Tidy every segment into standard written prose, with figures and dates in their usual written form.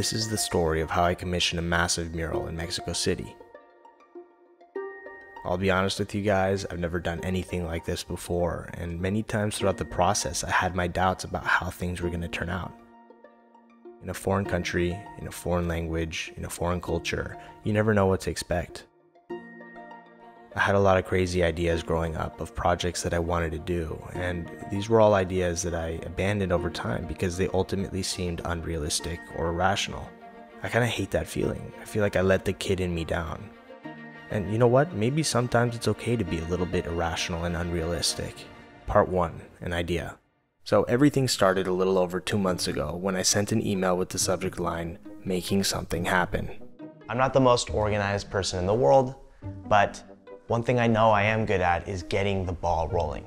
This is the story of how I commissioned a massive mural in Mexico City. I'll be honest with you guys, I've never done anything like this before, and many times throughout the process I had my doubts about how things were going to turn out. In a foreign country, in a foreign language, in a foreign culture, you never know what to expect. I had a lot of crazy ideas growing up of projects that I wanted to do, and these were all ideas that I abandoned over time because they ultimately seemed unrealistic or irrational. I kind of hate that feeling. I feel like I let the kid in me down. And you know what? Maybe sometimes it's okay to be a little bit irrational and unrealistic. Part 1, an idea. So everything started a little over 2 months ago when I sent an email with the subject line, making something happen. I'm not the most organized person in the world, but one thing I know I am good at is getting the ball rolling.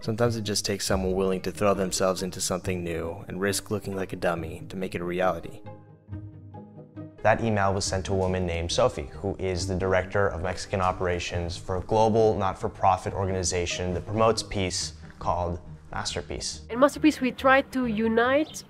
Sometimes it just takes someone willing to throw themselves into something new and risk looking like a dummy to make it a reality. That email was sent to a woman named Sophie, who is the director of Mexican operations for a global not-for-profit organization that promotes peace called MasterPeace. In MasterPeace, we try to unite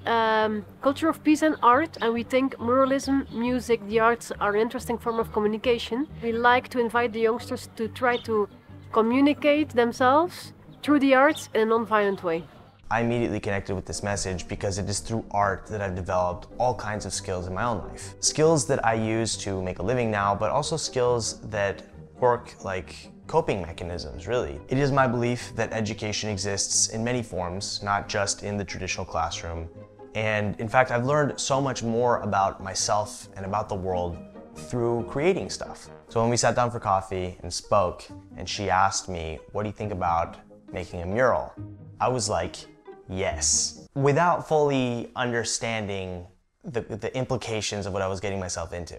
culture of peace and art, and we think muralism, music, the arts are an interesting form of communication. We like to invite the youngsters to try to communicate themselves through the arts in a non-violent way. I immediately connected with this message because it is through art that I've developed all kinds of skills in my own life. Skills that I use to make a living now, but also skills that work like coping mechanisms, really. It is my belief that education exists in many forms, not just in the traditional classroom. And in fact, I've learned so much more about myself and about the world through creating stuff. So when we sat down for coffee and spoke, and she asked me, "What do you think about making a mural?" I was like, yes, without fully understanding the implications of what I was getting myself into.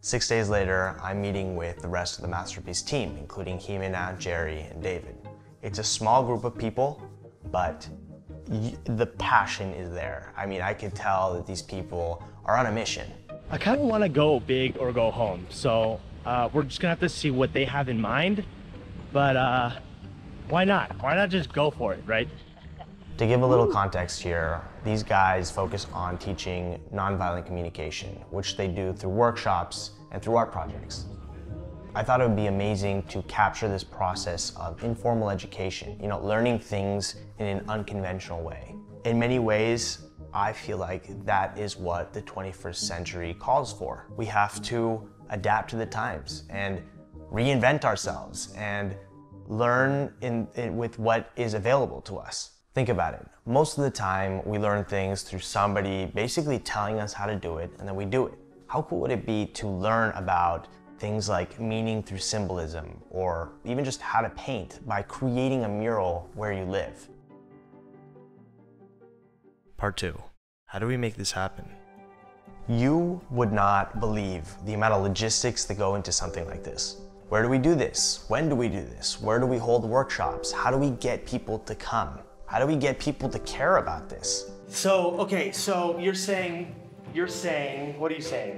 6 days later, I'm meeting with the rest of the MasterPeace team, including Himena, Jerry, and David. It's a small group of people, but the passion is there. I mean, I could tell that these people are on a mission. I kind of want to go big or go home, so we're just going to have to see what they have in mind, but why not? Why not just go for it, right? To give a little context here, these guys focus on teaching nonviolent communication, which they do through workshops and through art projects. I thought it would be amazing to capture this process of informal education, you know, learning things in an unconventional way. In many ways, I feel like that is what the 21st century calls for. We have to adapt to the times and reinvent ourselves and learn with what is available to us. Think about it. Most of the time, we learn things through somebody basically telling us how to do it, and then we do it. How cool would it be to learn about things like meaning through symbolism, or even just how to paint by creating a mural where you live? Part 2. How do we make this happen? You would not believe the amount of logistics that go into something like this. Where do we do this? When do we do this? Where do we hold workshops? How do we get people to come? How do we get people to care about this? So, okay, so you're saying, what are you saying?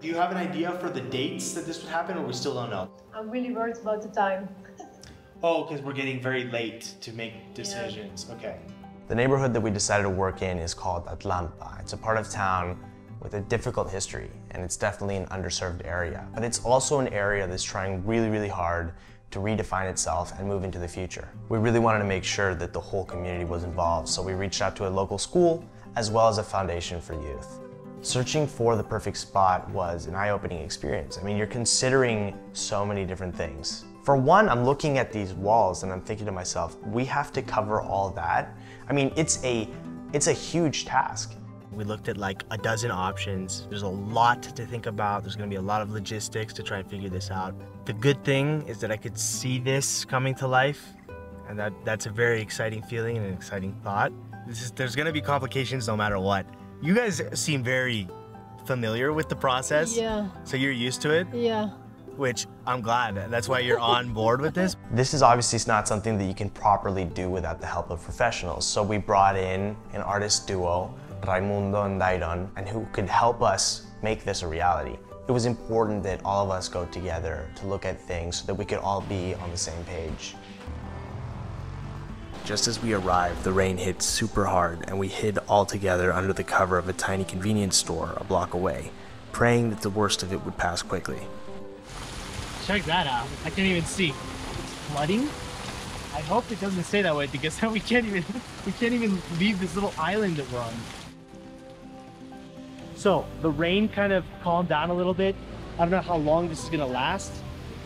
Do you have an idea for the dates that this would happen, or we still don't know? I'm really worried about the time. Oh, because we're getting very late to make decisions, yeah. Okay. The neighborhood that we decided to work in is called Atlampa. It's a part of town with a difficult history, and it's definitely an underserved area. But it's also an area that's trying really, really hard to redefine itself and move into the future. We really wanted to make sure that the whole community was involved, so we reached out to a local school as well as a foundation for youth. Searching for the perfect spot was an eye-opening experience. I mean, you're considering so many different things. For one, I'm looking at these walls and I'm thinking to myself, we have to cover all that. I mean, it's a huge task. We looked at like a dozen options. There's a lot to think about. There's gonna be a lot of logistics to try and figure this out. The good thing is that I could see this coming to life, and that's a very exciting feeling and an exciting thought. There's gonna be complications no matter what. You guys seem very familiar with the process. Yeah. So you're used to it? Yeah. Which I'm glad. That's why you're on board with this. This is obviously not something that you can properly do without the help of professionals. So we brought in an artist duo, Raimundo and Daidon, and who could help us make this a reality. It was important that all of us go together to look at things so that we could all be on the same page. Just as we arrived, the rain hit super hard, and we hid all together under the cover of a tiny convenience store a block away, praying that the worst of it would pass quickly. Check that out. I can't even see. It's flooding? I hope it doesn't stay that way, because now we can't even leave this little island that we're on. So the rain kind of calmed down a little bit. I don't know how long this is gonna last,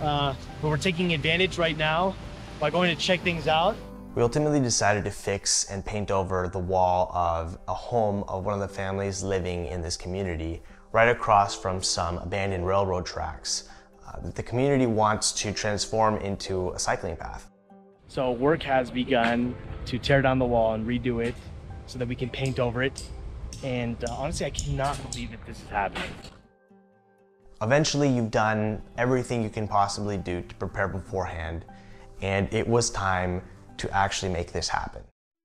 but we're taking advantage right now by going to check things out. We ultimately decided to fix and paint over the wall of a home of one of the families living in this community, right across from some abandoned railroad tracks that the community wants to transform into a cycling path. So work has begun to tear down the wall and redo it so that we can paint over it. And honestly, I cannot believe that this is happening. Eventually, you've done everything you can possibly do to prepare beforehand, and it was time to actually make this happen.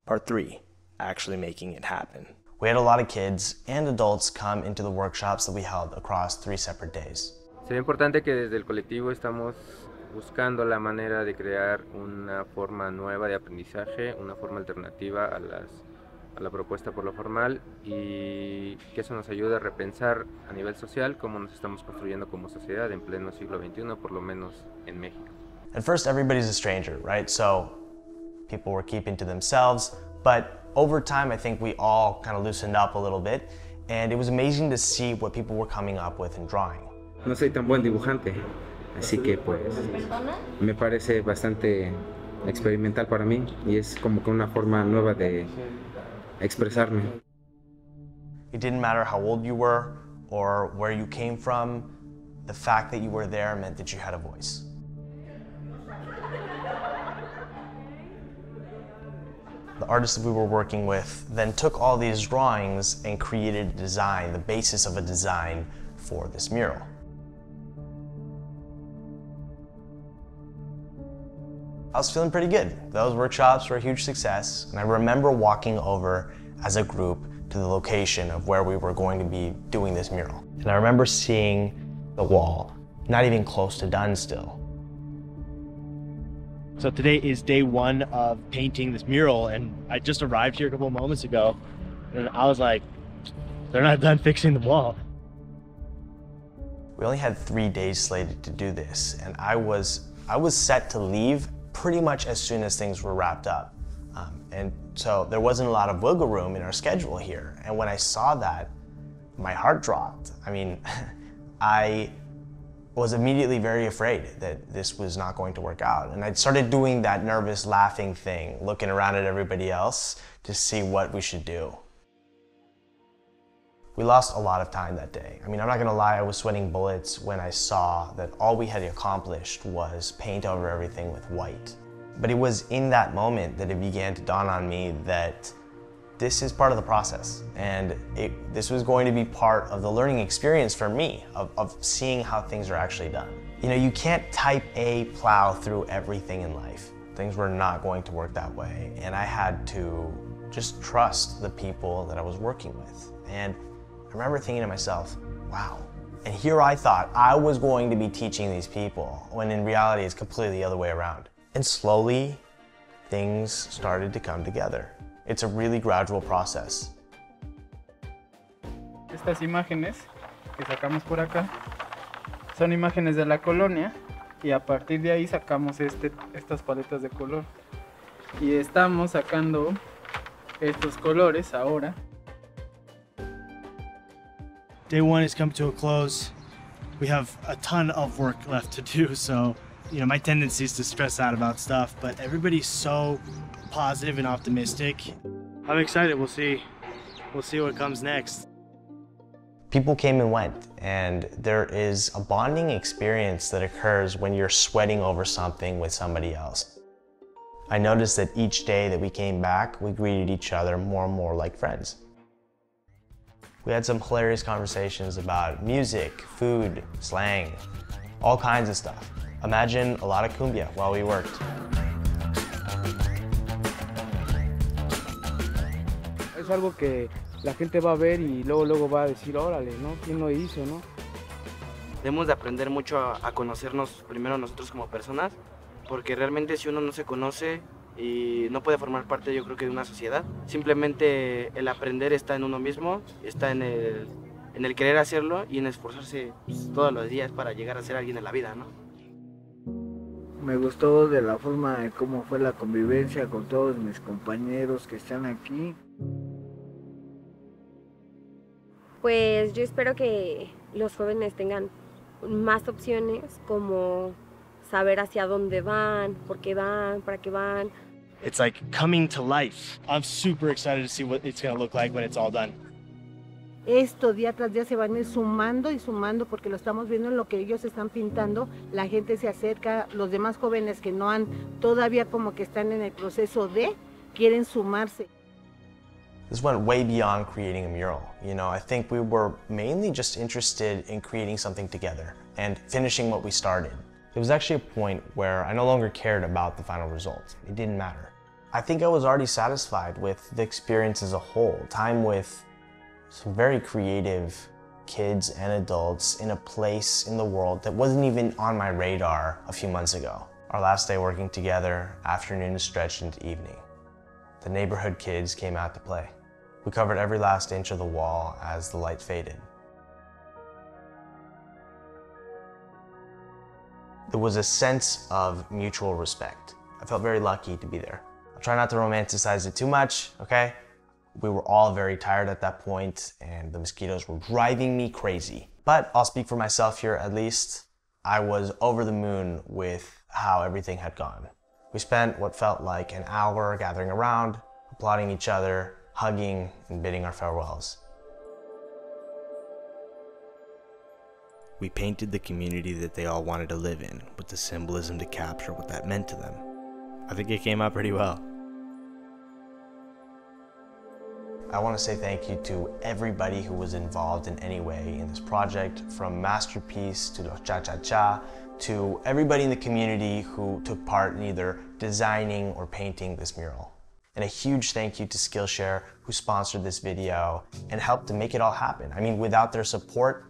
Part 3, actually making it happen. We had a lot of kids and adults come into the workshops that we held across 3 separate days. Sería importante que desde el colectivo estamos buscando la manera de crear una forma nueva de aprendizaje, una forma alternativa a la propuesta por lo formal, y que eso nos ayude a repensar a nivel social cómo nos estamos construyendo como sociedad en pleno siglo XXI, por lo menos en México. At first, everybody's a stranger, right? So people were keeping to themselves, but over time, I think we all kind of loosened up a little bit, and it was amazing to see what people were coming up with and drawing. No soy tan buen dibujante. Así que pues me parece bastante experimental para mí y es como que una forma nueva de expresarme. It didn't matter how old you were or where you came from. The fact that you were there meant that you had a voice. The artist that we were working with then took all these drawings and created a design, the basis of a design for this mural. I was feeling pretty good. Those workshops were a huge success, and I remember walking over as a group to the location of where we were going to be doing this mural. And I remember seeing the wall, not even close to done still. So today is day 1 of painting this mural, and I just arrived here a couple of moments ago, and I was like, they're not done fixing the wall. We only had 3 days slated to do this, and I was set to leave pretty much as soon as things were wrapped up. And so there wasn't a lot of wiggle room in our schedule here. And when I saw that, my heart dropped. I mean, I was immediately very afraid that this was not going to work out. And I started doing that nervous laughing thing, looking around at everybody else to see what we should do. We lost a lot of time that day. I mean, I'm not gonna lie, I was sweating bullets when I saw that all we had accomplished was paint over everything with white. But it was in that moment that it began to dawn on me that this is part of the process. And this was going to be part of the learning experience for me of seeing how things are actually done. You know, you can't type A plow through everything in life. Things were not going to work that way. And I had to just trust the people that I was working with. And I remember thinking to myself, wow. And here I thought I was going to be teaching these people, when in reality it's completely the other way around. And slowly, things started to come together. It's a really gradual process. Estas imágenes que sacamos por acá son imágenes de la colonia, y a partir de ahí sacamos estas paletas de color. Y estamos sacando estos colores ahora. Day 1 has come to a close. We have a ton of work left to do, so you know my tendency is to stress out about stuff, but everybody's so positive and optimistic. I'm excited. We'll see what comes next. People came and went, and there is a bonding experience that occurs when you're sweating over something with somebody else. I noticed that each day that we came back, we greeted each other more and more like friends. We had some hilarious conversations about music, food, slang, all kinds of stuff. Imagine a lot of cumbia while we worked. Es algo que la gente va a ver y luego va a decir, órale, ¿no? ¿Quién lo hizo, no? Debemos de aprender mucho a conocernos primero nosotros como personas, porque realmente si uno no se conoce, y no puede formar parte, yo creo que, de una sociedad. Simplemente el aprender está en uno mismo, está en el querer hacerlo y en esforzarse todos los días para llegar a ser alguien en la vida, ¿no? Me gustó de la forma de cómo fue la convivencia con todos mis compañeros que están aquí. Pues yo espero que los jóvenes tengan más opciones, como saber hacia dónde van, por qué van, para qué van. It's like coming to life. I'm super excited to see what it's going to look like when it's all done. Esto día tras día se van a ir sumando y sumando, porque lo estamos viendo en lo que ellos están pintando. La gente se acerca, los demás jóvenes que no han, todavía como que están en el proceso de, quieren sumarse. This went way beyond creating a mural. You know, I think we were mainly just interested in creating something together and finishing what we started. It was actually a point where I no longer cared about the final result. It didn't matter. I think I was already satisfied with the experience as a whole, time with some very creative kids and adults in a place in the world that wasn't even on my radar a few months ago. Our last day working together, afternoon stretched into evening. The neighborhood kids came out to play. We covered every last inch of the wall as the light faded. There was a sense of mutual respect. I felt very lucky to be there. I'll try not to romanticize it too much, okay? We were all very tired at that point, and the mosquitoes were driving me crazy. But I'll speak for myself here at least. I was over the moon with how everything had gone. We spent what felt like an hour gathering around, applauding each other, hugging, and bidding our farewells. We painted the community that they all wanted to live in, with the symbolism to capture what that meant to them. I think it came out pretty well. I want to say thank you to everybody who was involved in any way in this project, from MasterPeace to Los Cha Cha Cha, to everybody in the community who took part in either designing or painting this mural. And a huge thank you to Skillshare, who sponsored this video and helped to make it all happen. I mean, without their support,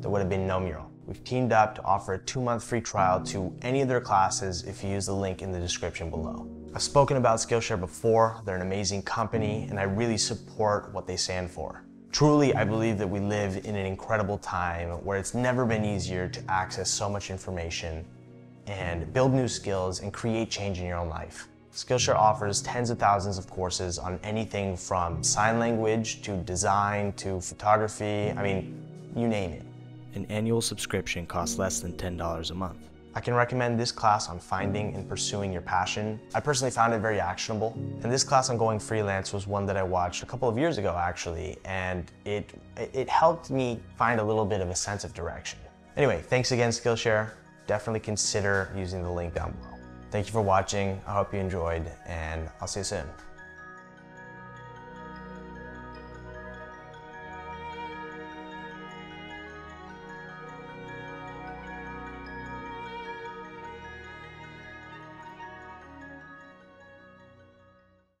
there would have been no mural. We've teamed up to offer a 2-month free trial to any of their classes if you use the link in the description below. I've spoken about Skillshare before. They're an amazing company, and I really support what they stand for. Truly, I believe that we live in an incredible time where it's never been easier to access so much information and build new skills and create change in your own life. Skillshare offers tens of thousands of courses on anything from sign language to design to photography. I mean, you name it. An annual subscription costs less than $10 a month. I can recommend this class on finding and pursuing your passion. I personally found it very actionable. And this class on going freelance was one that I watched a couple of years ago, actually, and it helped me find a little bit of a sense of direction. Anyway, thanks again, Skillshare. Definitely consider using the link down below. Thank you for watching. I hope you enjoyed, and I'll see you soon.